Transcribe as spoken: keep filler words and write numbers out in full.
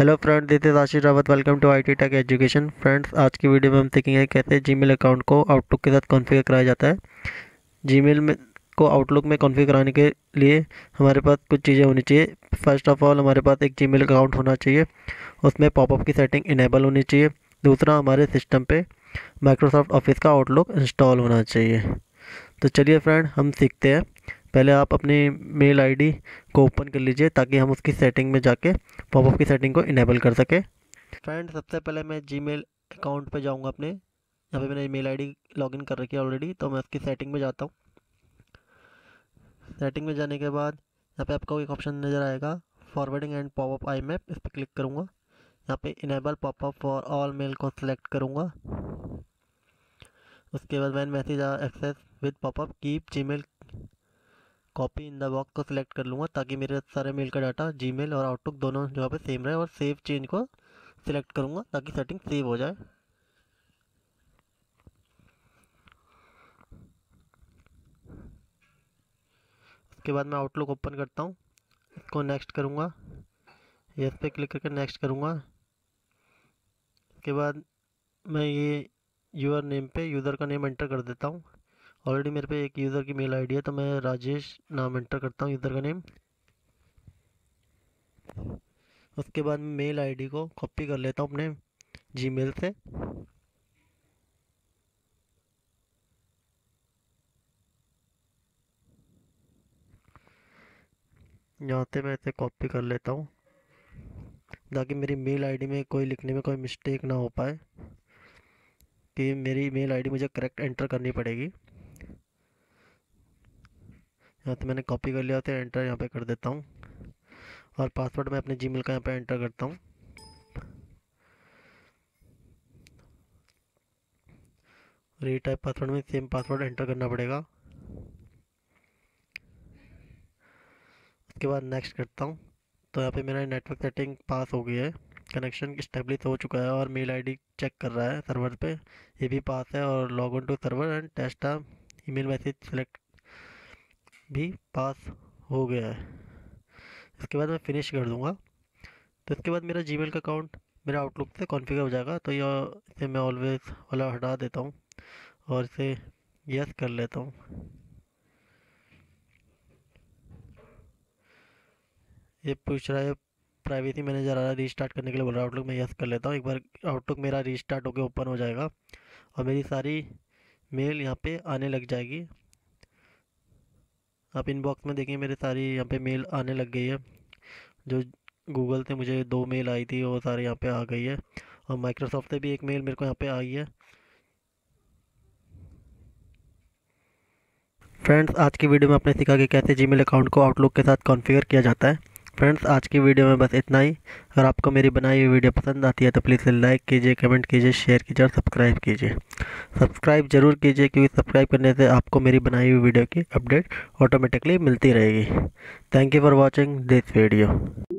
Hello friend, this is Ashish Rawat, welcome to IT tech education. Friends, आज की video में हम सीखेंगे कैसे जीमेल अकाउंट को आउटलुक के साथ कॉन्फ़िगर कराया जाता है। जीमेल में को आउटलुक में कॉन्फ़िगर कराने के लिए हमारे पास कुछ चीज़ें होनी चाहिए। फर्स्ट ऑफ ऑल, हमारे पास एक जीमेल अकाउंट होना चाहिए, उसमें पॉपअप की सेटिंग इनेबल होनी चाहिए। दूसरा, हमारे सिस्टम पर माइक्रोसॉफ्ट ऑफिस का आउटलुक इंस्टॉल होना चाहिए। तो चलिए फ्रेंड, हम सीखते हैं। पहले आप अपनी मेल आईडी को ओपन कर लीजिए ताकि हम उसकी सेटिंग में जाके पॉपअप की सेटिंग को इनेबल कर सके। फ्रेंड, सबसे पहले मैं जीमेल अकाउंट पे जाऊंगा अपने। यहाँ पे मैंने मेल आईडी लॉगिन कर रखी है ऑलरेडी, तो मैं उसकी सेटिंग में जाता हूँ। सेटिंग में जाने के बाद यहाँ पे आपको एक ऑप्शन नज़र आएगा, फॉरवर्डिंग एंड पॉपअप आईमैप। इस पर क्लिक करूँगा। यहाँ पे enable popup for all mail को सिलेक्ट करूँगा। उसके बाद main message access with popup keep Gmail copy in the box को सिलेक्ट कर लूँगा ताकि मेरे सारे मेल का डाटा जीमेल और आउटलुक दोनों जगह पे सेम रहे, और सेव चेंज को सिलेक्ट करूँगा ताकि सेटिंग सेव हो जाए। उसके बाद मैं आउटलुक ओपन करता हूँ, इसको नेक्स्ट करूँगा, यस पे क्लिक करके नेक्स्ट करूँगा। उसके बाद मैं ये यूज़र नेम पे यूज़र का नेम एंटर कर देता हूँ। ऑलरेडी मेरे पे एक यूज़र की मेल आईडी है, तो मैं राजेश नाम एंटर करता हूँ यूज़र का नेम। उसके बाद मेल आईडी को कॉपी कर लेता हूँ अपने जीमेल से। यहाँ से मैं इसे कॉपी कर लेता हूँ ताकि मेरी मेल आईडी में कोई लिखने में कोई मिस्टेक ना हो पाए कि मेरी मेल आईडी मुझे करेक्ट एंटर करनी पड़ेगी। यहाँ तो मैंने कॉपी कर लिया, होते एंटर यहाँ पे कर देता हूँ, और पासवर्ड मैं अपने जीमेल का यहाँ पे एंटर करता हूँ। रीटाइप पासवर्ड में सेम पासवर्ड एंटर करना पड़ेगा। उसके बाद नेक्स्ट करता हूँ। तो यहाँ पे मेरा नेटवर्क सेटिंग पास हो गई है, कनेक्शन इस्टेब्लिश हो चुका है, और मेल आईडी चेक कर रहा है सर्वर पे, ये भी पास है, और log on to server and test a email message select भी पास हो गया है। इसके बाद मैं फिनिश कर दूंगा। तो इसके बाद मेरा जीमेल का अकाउंट मेरा आउटलुक से कॉन्फ़िगर हो जाएगा। तो यह इसे मैं ऑलवेज वाला हटा देता हूँ और इसे यस कर लेता हूँ। ये पूछ रहा है प्राइवेसी मैनेजर आ रहा है, रीस्टार्ट करने के लिए बोल रहा है आउटलुक, में यस कर लेता हूँ। एक बार आउटलुक मेरा रीस्टार्ट होकर ओपन हो जाएगा और मेरी सारी मेल यहाँ पे आने लग जाएगी। आप इनबॉक्स में देखिए, मेरे सारी यहाँ पे मेल आने लग गई है। जो गूगल से मुझे दो मेल आई थी वो सारे यहाँ पे आ गई है, और माइक्रोसॉफ्ट से भी एक मेल मेरे को यहाँ पे आई है। फ्रेंड्स, आज की वीडियो में आपने सीखा कि कैसे जीमेल अकाउंट को आउटलुक के साथ कॉन्फ़िगर किया जाता है। फ्रेंड्स, आज की वीडियो में बस इतना ही। अगर आपको मेरी बनाई हुई वीडियो पसंद आती है तो प्लीज़ लाइक कीजिए, कमेंट कीजिए, शेयर कीजिए और सब्सक्राइब कीजिए। सब्सक्राइब ज़रूर कीजिए क्योंकि सब्सक्राइब करने से आपको मेरी बनाई हुई वीडियो की अपडेट ऑटोमेटिकली मिलती रहेगी। Thank you for watching this video.